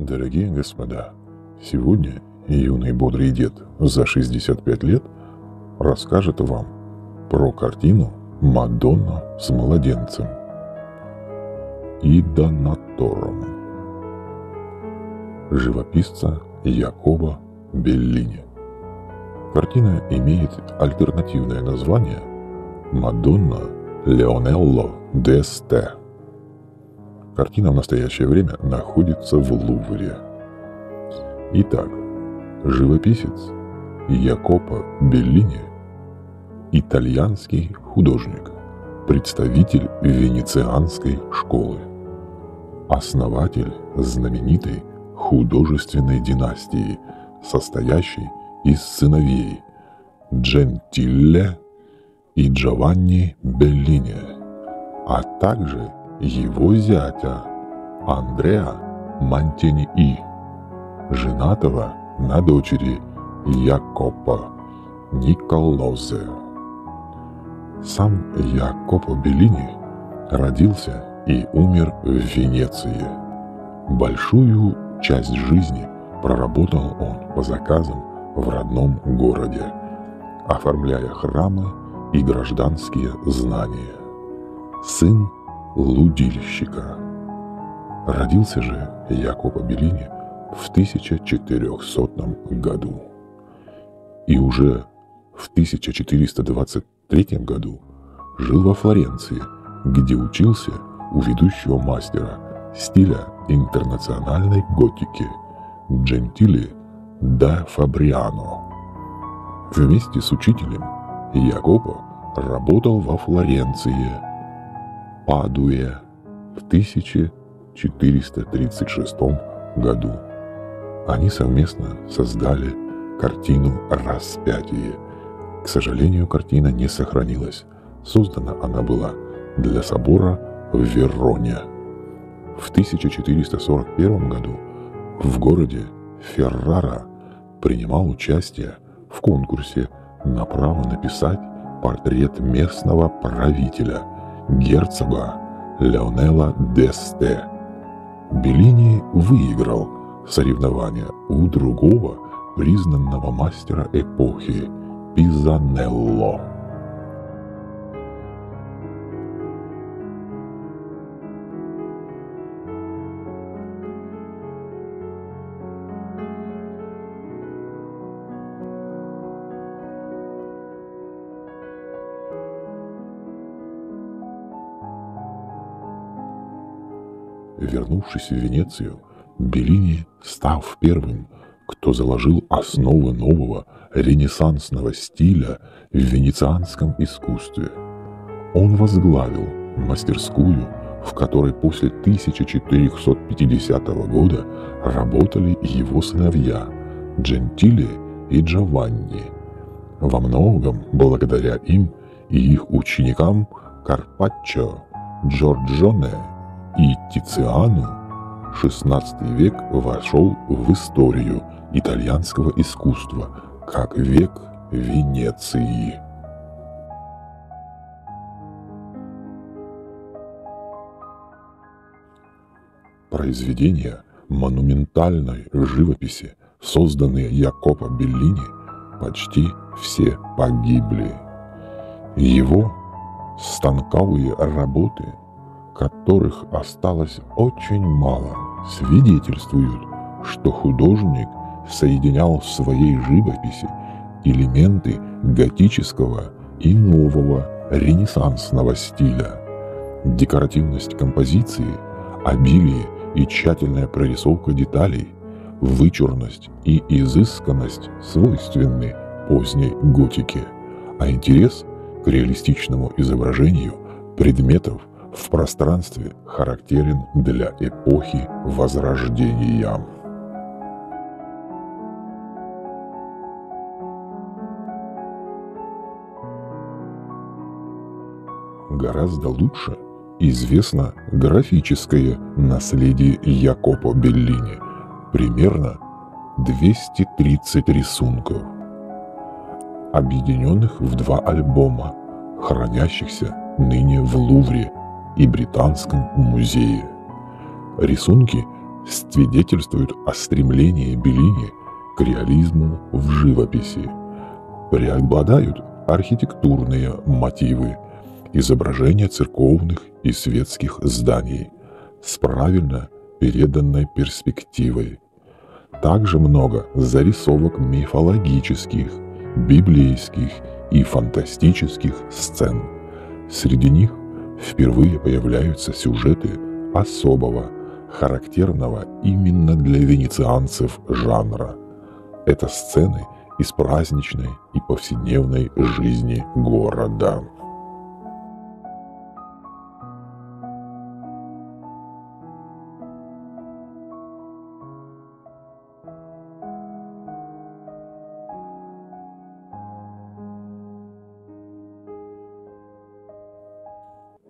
Дорогие господа, сегодня юный бодрый дед за 65 лет расскажет вам про картину «Мадонна с младенцем» и донатором живописца Якопо Беллини. Картина имеет альтернативное название «Мадонна Леонелло Д'Эсте». Картина в настоящее время находится в Лувре. Итак, живописец Якопо Беллини – итальянский художник, представитель венецианской школы, основатель знаменитой художественной династии, состоящей из сыновей Джентилле и Джованни Беллини, а также его зятя Андреа, женатого на дочери Якопо Николозе. Сам Якопо Беллини родился и умер в Венеции. Большую часть жизни проработал он по заказам в родном городе, оформляя храмы и гражданские знания. Сын лудильщика. Родился же Якопо Беллини в 1400 году. И уже в 1423 году жил во Флоренции, где учился у ведущего мастера стиля интернациональной готики Джентили да Фабриано. Вместе с учителем Якопо работал во Флоренции, Падуе в 1436 году. Они совместно создали картину «Распятие». К сожалению, картина не сохранилась. Создана она была для собора в Вероне. В 1441 году в городе Феррара принимал участие в конкурсе на право написать портрет местного правителя, герцога Леонелло Д'Эсте. Беллини выиграл соревнование у другого признанного мастера эпохи Пизанелло. Вернувшись в Венецию, Беллини стал первым, кто заложил основы нового ренессансного стиля в венецианском искусстве. Он возглавил мастерскую, в которой после 1450 года работали его сыновья Джентиле и Джованни. Во многом благодаря им и их ученикам Карпаччо, Джорджоне и Тициану XVI век вошел в историю итальянского искусства как век Венеции. Произведения монументальной живописи, созданные Якопо Беллини, почти все погибли. Его станковые работы, которых осталось очень мало, свидетельствуют, что художник соединял в своей живописи элементы готического и нового ренессансного стиля. Декоративность композиции, обилие и тщательная прорисовка деталей, вычурность и изысканность свойственны поздней готике, а интерес к реалистичному изображению предметов в пространстве характерен для эпохи Возрождения. Гораздо лучше известно графическое наследие Якопо Беллини, примерно 230 рисунков, объединенных в два альбома, хранящихся ныне в Лувре и Британском музее. Рисунки свидетельствует о стремлении Беллини к реализму в живописи. Преобладают архитектурные мотивы, изображения церковных и светских зданий с правильно переданной перспективой. Также много зарисовок мифологических, библейских и фантастических сцен. Среди них впервые появляются сюжеты особого, характерного именно для венецианцев жанра. Это сцены из праздничной и повседневной жизни города.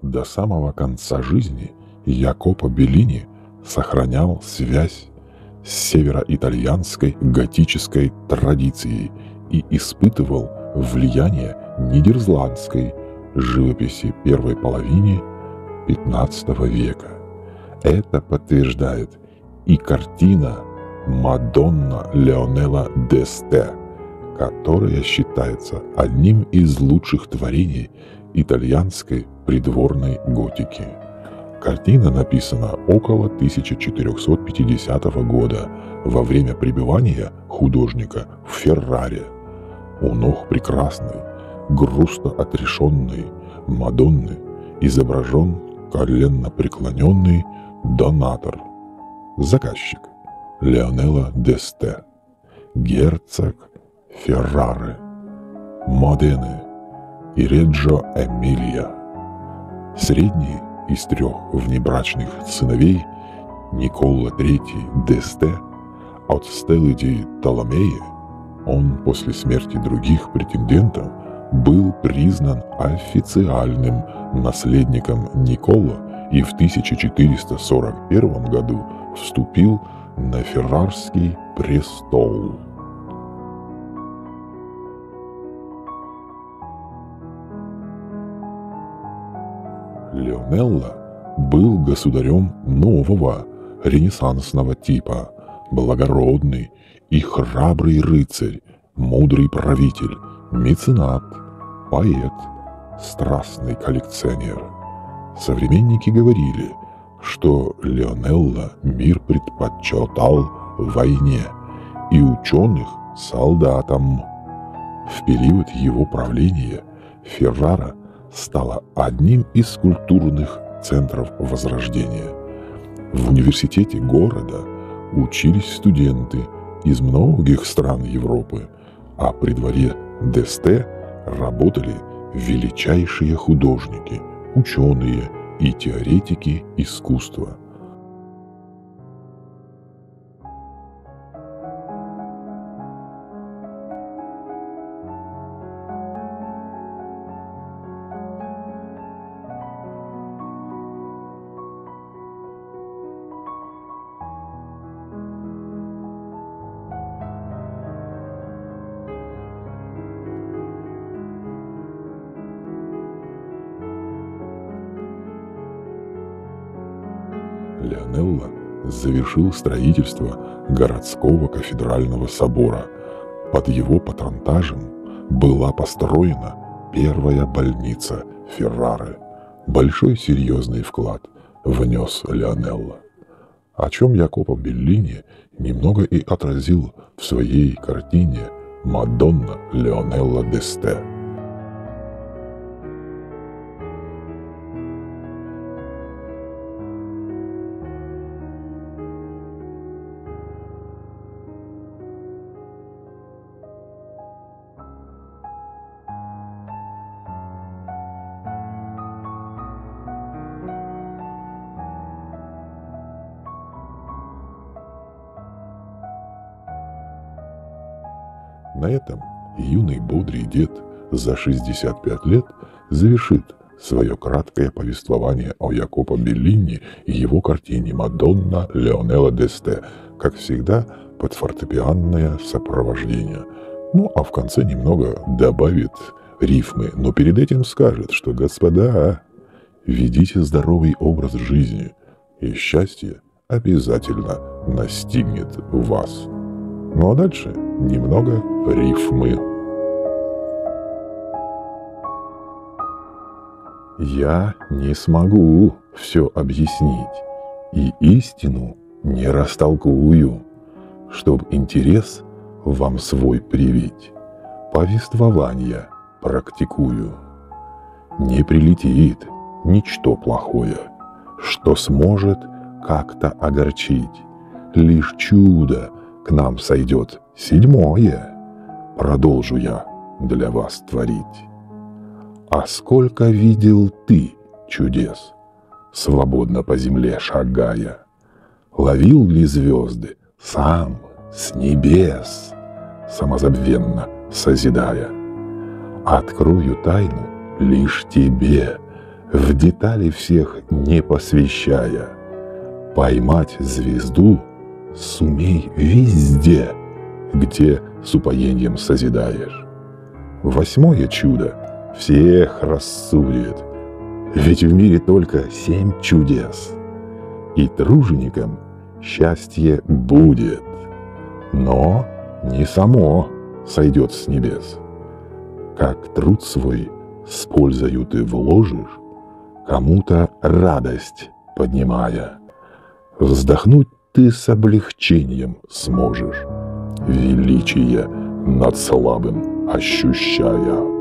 До самого конца жизни Якопо Беллини сохранял связь с североитальянской готической традицией и испытывал влияние нидерландской живописи первой половины XV века. Это подтверждает и картина «Мадонна» Леонелло Д'Эсте, которая считается одним из лучших творений итальянской придворной готики. Картина написана около 1450 года во время пребывания художника в Ферраре. У ног прекрасной, грустно отрешенной Мадонны изображен коленно преклоненный донатор, заказчик Леонелло Д'Эсте, герцог Феррары, Модены и Реджо Эмилия, средний из трех внебрачных сыновей Никола III Д'Эсте от Стеллиты Толомеи. Он после смерти других претендентов был признан официальным наследником Никола и в 1441 году вступил на Феррарский престол. Леонелло был государем нового ренессансного типа, благородный и храбрый рыцарь, мудрый правитель, меценат, поэт, страстный коллекционер. Современники говорили, что Леонелло мир предпочитал войне и ученых солдатам. В период его правления Феррара стала одним из культурных центров Возрождения. В университете города учились студенты из многих стран Европы, а при дворе Д'Эсте работали величайшие художники, ученые и теоретики искусства. Леонелло завершил строительство городского кафедрального собора. Под его патронтажем была построена первая больница Феррары. Большой серьезный вклад внес Леонелло, о чем Якопо Беллини немного и отразил в своей картине «Мадонна» Леонелло Д'Эсте. На этом юный бодрый дед за 65 лет завершит свое краткое повествование о Якопо Беллини и его картине «Мадонна» Леонелло Д'Эсте, как всегда, под фортепианное сопровождение. Ну, а в конце немного добавит рифмы, но перед этим скажет, что, господа, ведите здоровый образ жизни, и счастье обязательно настигнет вас. Ну а дальше немного рифмы. Я не смогу все объяснить и истину не растолкую, чтоб интерес вам свой привить, повествование практикую. Не прилетит ничто плохое, что сможет как-то огорчить. Лишь чудо к нам сойдет седьмое, продолжу я для вас творить. А сколько видел ты чудес, свободно по земле шагая? Ловил ли звезды сам с небес, самозабвенно созидая? Открою тайну лишь тебе, в детали всех не посвящая. Поймать звезду сумей везде, где с упоением созидаешь. Восьмое чудо всех рассудит, ведь в мире только 7 чудес. И труженикам счастье будет, но не само сойдет с небес. Как труд свой с пользою ты вложишь, кому-то радость поднимая, вздохнуть ты с облегчением сможешь, величие над слабым ощущая.